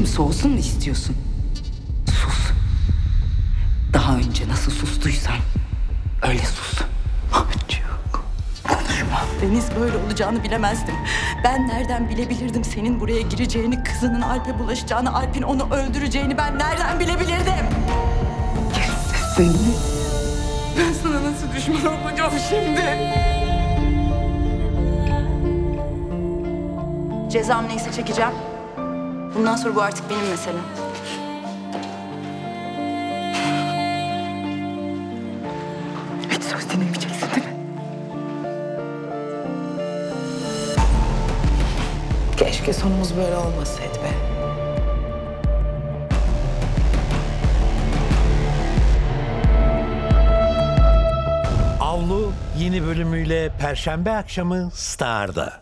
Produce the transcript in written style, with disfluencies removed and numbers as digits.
içim soğusun mu istiyorsun? Sus. Daha önce nasıl sustuysan öyle sus. Mahmutcuğum, konuşma. Deniz, böyle olacağını bilemezdim. Ben nereden bilebilirdim senin buraya gireceğini, kızının Alp'e bulaşacağını, Alp'in onu öldüreceğini ben nereden bilebilirdim? Seni. Ben sana nasıl düşman olacağım şimdi? Cezam neyse çekeceğim. Bundan sonra bu artık benim meselem. Hiç söz dinlemeyeceksin değil mi? Keşke sonumuz böyle olmasaydı be. Avlu yeni bölümüyle Perşembe akşamı Star'da.